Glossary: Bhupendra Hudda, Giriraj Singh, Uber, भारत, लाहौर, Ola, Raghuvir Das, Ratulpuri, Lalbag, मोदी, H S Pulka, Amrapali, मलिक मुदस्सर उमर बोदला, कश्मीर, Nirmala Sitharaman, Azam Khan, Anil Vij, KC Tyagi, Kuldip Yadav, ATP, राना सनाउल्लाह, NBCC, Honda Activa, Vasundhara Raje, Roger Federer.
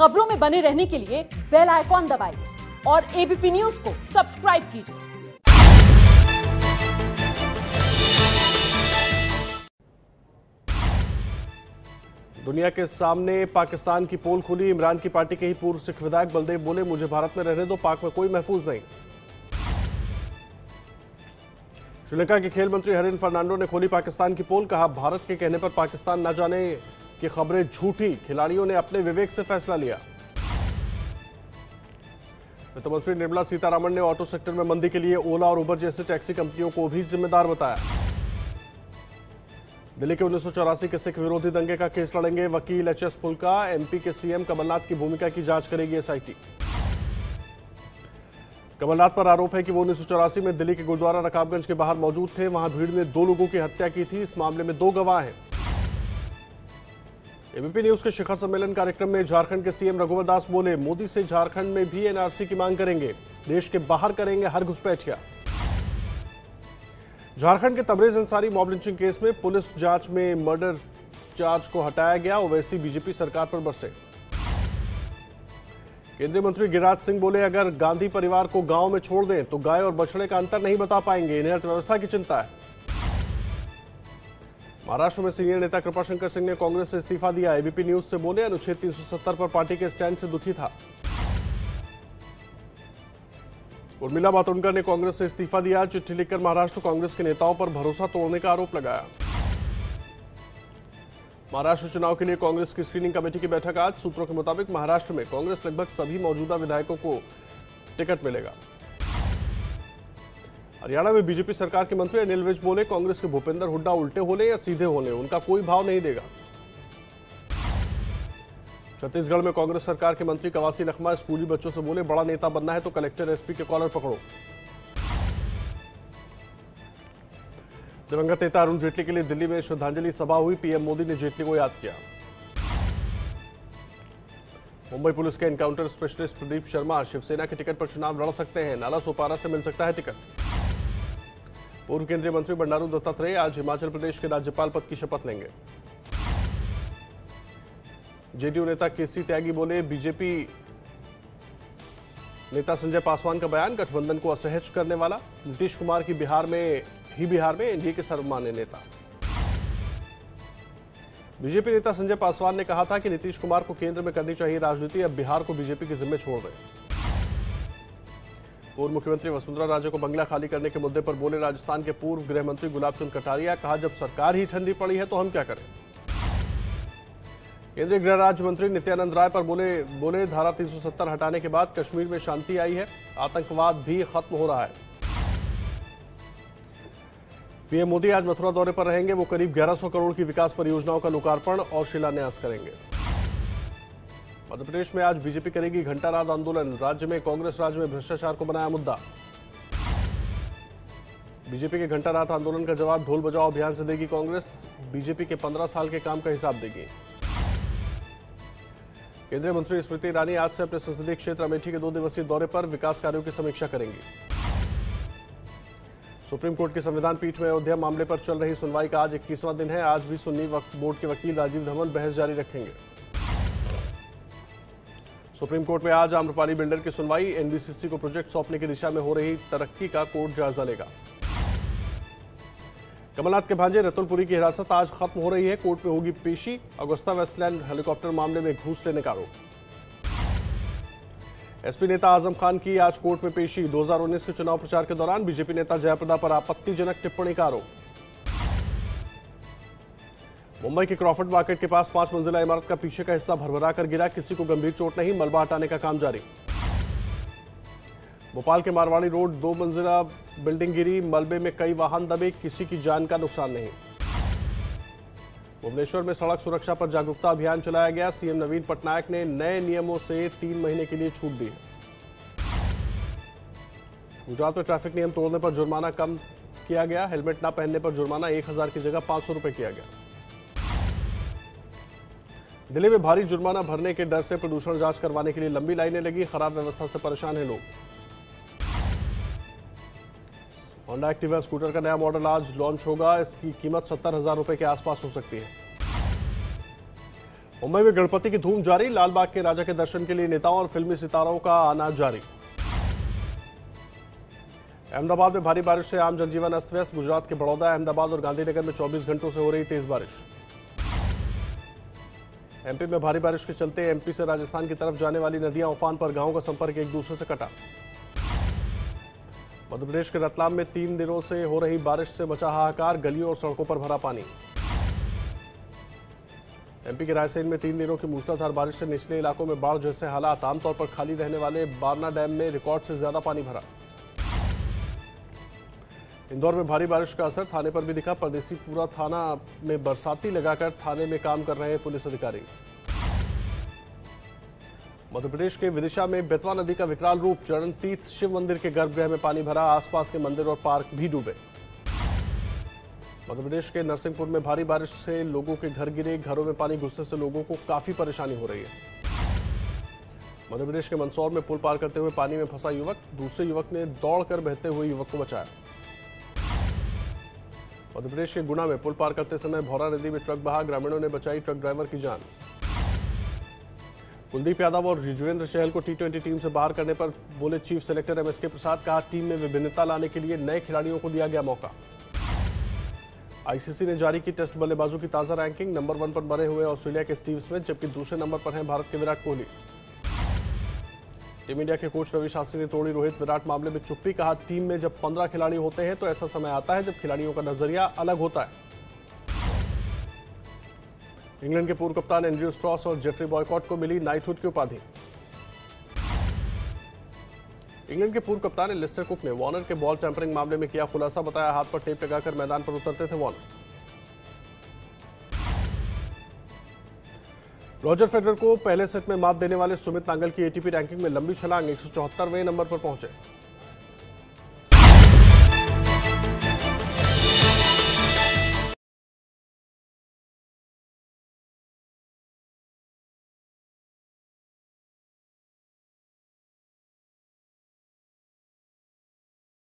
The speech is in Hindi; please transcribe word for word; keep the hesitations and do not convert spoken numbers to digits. खबरों में बने रहने के लिए बेल आइकॉन दबाइए और एबीपी न्यूज को सब्सक्राइब कीजिए। दुनिया के सामने पाकिस्तान की पोल खुली। इमरान की पार्टी के ही पूर्व सिख विधायक बलदेव बोले, मुझे भारत में रहने दो, पाक में कोई महफूज नहीं। श्रीलंका के खेल मंत्री हरिन फर्नांडो ने खोली पाकिस्तान की पोल। कहा, भारत के कहने पर पाकिस्तान न जाने की खबरें झूठी, खिलाड़ियों ने अपने विवेक से फैसला लिया। वित्त मंत्री निर्मला सीतारामन ने ऑटो सेक्टर में मंदी के लिए ओला और उबर जैसी टैक्सी कंपनियों को भी जिम्मेदार बताया। दिल्ली के उन्नीस सौ चौरासी के सिख विरोधी दंगे का केस लड़ेंगे वकील एच एस पुलका। एमपी के सीएम कमलनाथ की भूमिका की जांच करेगी एसआईटी। कमलनाथ पर आरोप है कि वो उन्नीस सौ चौरासी में दिल्ली के गुरुद्वारा रकाबगंज के बाहर मौजूद थे, वहां भीड़ में दो लोगों की हत्या की थी। इस मामले में दो गवाह हैं। एबीपी न्यूज के शिखर सम्मेलन कार्यक्रम में झारखंड के सीएम रघुवर दास बोले, मोदी से झारखंड में भी एनआरसी की मांग करेंगे, देश के बाहर करेंगे हर घुसपैठ का। झारखंड के Tabrez Ansari mob lynching case में पुलिस जांच में मर्डर चार्ज को हटाया गया। ओवैसी बीजेपी सरकार पर बरसे। केंद्रीय मंत्री गिरिराज सिंह बोले, अगर गांधी परिवार को गांव में छोड़ दें तो गाय और बछड़े का अंतर नहीं बता पाएंगे, इन्हें अर्थव्यवस्था की चिंता है। महाराष्ट्र में सीनियर नेता कृपाशंकर सिंह ने कांग्रेस से इस्तीफा दिया। एबीपी न्यूज से बोले, अनुच्छेद तीन सौ सत्तर पर पार्टी के स्टैंड से दुखी था। उर्मिला मातोंडकर ने कांग्रेस से इस्तीफा दिया। चिट्ठी लिखकर महाराष्ट्र कांग्रेस के नेताओं पर भरोसा तोड़ने का आरोप लगाया। महाराष्ट्र चुनाव के लिए कांग्रेस की स्क्रीनिंग कमेटी की बैठक आज। सूत्रों के मुताबिक महाराष्ट्र में कांग्रेस लगभग सभी मौजूदा विधायकों को टिकट मिलेगा। हरियाणा में बीजेपी सरकार के मंत्री अनिल विज बोले, कांग्रेस के भूपेंद्र हुड्डा उल्टे होने या सीधे होने, उनका कोई भाव नहीं देगा। छत्तीसगढ़ में कांग्रेस सरकार के मंत्री कवासी लखमा स्कूली बच्चों से बोले, बड़ा नेता बनना है तो कलेक्टर एसपी के कॉलर पकड़ो। दिवंगत नेता अरुण जेटली के लिए दिल्ली में श्रद्धांजलि सभा हुई। पीएम मोदी ने जेटली को याद किया। मुंबई पुलिस के एनकाउंटर स्पेशलिस्ट प्रदीप शर्मा शिवसेना के टिकट पर चुनाव लड़ सकते हैं। नाला सोपारा से मिल सकता है टिकट। पूर्व केंद्रीय मंत्री बंडारू दत्तात्रेय आज हिमाचल प्रदेश के राज्यपाल पद की शपथ लेंगे। जेडीयू नेता केसी त्यागी बोले, बीजेपी नेता संजय पासवान का बयान गठबंधन को असहज करने वाला। नीतीश कुमार की बिहार में ही बिहार में एनडीए के सर्वमान्य नेता। बीजेपी नेता संजय पासवान ने कहा था कि नीतीश कुमार को केंद्र में करनी चाहिए राजनीति, अब बिहार को बीजेपी के जिम्मे छोड़ दें। पूर्व मुख्यमंत्री वसुंधरा राजे को बंगला खाली करने के मुद्दे पर बोले राजस्थान के पूर्व गृह मंत्री गुलाब चंद कटारिया। कहा, जब सरकार ही ठंडी पड़ी है तो हम क्या करें। केंद्रीय गृह राज्य मंत्री नित्यानंद राय पर बोले बोले धारा तीन सौ सत्तर हटाने के बाद कश्मीर में शांति आई है, आतंकवाद भी खत्म हो रहा है। पीएम मोदी आज मथुरा दौरे पर रहेंगे। वो करीब ग्यारह सौ करोड़ की विकास परियोजनाओं का लोकार्पण और शिलान्यास करेंगे। मध्य प्रदेश में आज बीजेपी करेगी घंटानाद आंदोलन। राज्य में कांग्रेस राज्य में भ्रष्टाचार को बनाया मुद्दा। बीजेपी के घंटानाद आंदोलन का जवाब ढोल बजाओ अभियान से देगी कांग्रेस। बीजेपी के पंद्रह साल के काम का हिसाब देगी। केंद्रीय मंत्री स्मृति ईरानी आज से अपने संसदीय क्षेत्र अमेठी के दो दिवसीय दौरे पर विकास कार्यों की समीक्षा करेंगी। सुप्रीम कोर्ट की संविधान पीठ में अयोध्या मामले पर चल रही सुनवाई का आज इक्कीसवां दिन है। आज भी सुन्नी वक्फ बोर्ड के वकील राजीव धवन बहस जारी रखेंगे। सुप्रीम कोर्ट में आज आम्रपाली बिल्डर की सुनवाई। एनबीसीसी को प्रोजेक्ट सौंपने की दिशा में हो रही तरक्की का कोर्ट जायजा लेगा। कमलनाथ के भांजे रतुलपुरी की हिरासत आज खत्म हो रही है। कोर्ट में होगी पेशी। अगुस्ता वेस्टलैंड हेलीकॉप्टर मामले में घूस लेने का आरोप। एसपी नेता आजम खान की आज कोर्ट में पेशी। दो हज़ार उन्नीस के चुनाव प्रचार के दौरान बीजेपी नेता जयाप्रदा पर आपत्तिजनक टिप्पणी का आरोप। मुंबई के क्रॉफर्ड मार्केट के पास पांच मंजिला इमारत का पीछे का हिस्सा भरभराकर गिरा, किसी को गंभीर चोट नहीं। मलबा हटाने का काम जारी। भोपाल के मारवाड़ी रोड दो मंजिला बिल्डिंग गिरी, मलबे में कई वाहन दबे, किसी की जान का नुकसान नहीं। भुवनेश्वर में सड़क सुरक्षा पर जागरूकता अभियान चलाया गया। सीएम नवीन पटनायक ने नए नियमों से तीन महीने के लिए छूट दी। गुजरात में ट्रैफिक नियम तोड़ने पर जुर्माना कम किया गया। हेलमेट न पहनने पर जुर्माना एक हजार की जगह पांच सौ रुपए किया गया। दिल्ली में भारी जुर्माना भरने के डर से प्रदूषण जांच करवाने के लिए लंबी लाइनें लगी। खराब व्यवस्था से परेशान है लोग। होंडा एक्टिवा स्कूटर का नया मॉडल आज लॉन्च होगा। इसकी कीमत सत्तर हजार रुपए के आसपास हो सकती है। मुंबई में गणपति की धूम जारी, लालबाग के राजा के दर्शन के लिए नेताओं और फिल्मी सितारों का आना जारी। अहमदाबाद में भारी बारिश से आम जनजीवन अस्त व्यस्त, गुजरात के बड़ौदा, अहमदाबाद और गांधीनगर में चौबीस घंटों से हो रही तेज बारिश। एमपी में भारी बारिश के चलते एमपी से राजस्थान की तरफ जाने वाली नदियां उफान पर, गांवों का संपर्क एक दूसरे से कटा। मध्यप्रदेश के रतलाम में तीन दिनों से हो रही बारिश से मचा हाहाकार, गलियों और सड़कों पर भरा पानी। एमपी के रायसेन में तीन दिनों की मूसलाधार बारिश से निचले इलाकों में बाढ़ जैसे हालात, आमतौर पर खाली रहने वाले बारना डैम में रिकॉर्ड से ज्यादा पानी भरा। इंदौर में भारी बारिश का असर थाने पर भी दिखा, परदेसीपुरा थाना में बरसाती लगाकर थाने में काम कर रहे पुलिस अधिकारी। मध्यप्रदेश के विदिशा में बेतवा नदी का विकराल रूप, चरण तीर्थ शिव मंदिर के गर्भगृह में पानी भरा, आसपास के मंदिर और पार्क भी डूबे। मध्यप्रदेश के नरसिंहपुर में भारी बारिश से लोगों के घर गिरे, घरों में पानी घुसने से लोगों को काफी परेशानी हो रही है। मध्यप्रदेश के मंदसौर में पुल पार करते हुए पानी में फंसा युवक, दूसरे युवक ने दौड़कर बहते हुए युवक को बचाया। मध्यप्रदेश के गुना में पुल पार करते समय भौरा नदी में ट्रक बहा, ग्रामीणों ने बचाई ट्रक ड्राइवर की जान। कुलदीप यादव और युजवेंद्र चहल को टी ट्वेंटी टीम से बाहर करने पर बोले चीफ सेलेक्टर एम एस के प्रसाद, कहा टीम में विभिन्नता लाने के लिए नए खिलाड़ियों को दिया गया मौका। आईसीसी ने जारी की टेस्ट बल्लेबाजों की ताजा रैंकिंग, नंबर वन पर बने हुए ऑस्ट्रेलिया के स्टीव स्मिथ, जबकि दूसरे नंबर पर हैं भारत के विराट कोहली। टीम इंडिया के कोच रवि शास्त्री ने तोड़ी रोहित विराट मामले में चुप्पी, कहा टीम में जब पंद्रह खिलाड़ी होते हैं तो ऐसा समय आता है जब खिलाड़ियों का नजरिया अलग होता है। इंग्लैंड के पूर्व कप्तान एंड्रयू स्ट्रॉस और जेफरी बॉयकॉट को मिली नाइटहुड की उपाधि। इंग्लैंड के पूर्व कप्तान लिस्टर कुक ने वार्नर के बॉल टैंपरिंग मामले में किया खुलासा, बताया हाथ पर टेप लगाकर मैदान पर उतरते थे वार्नर। रॉजर फेडरर को पहले सेट में मात देने वाले सुमित नांगल की एटीपी रैंकिंग में लंबी छलांग, एक सौ चौहत्तरवें नंबर पर पहुंचे।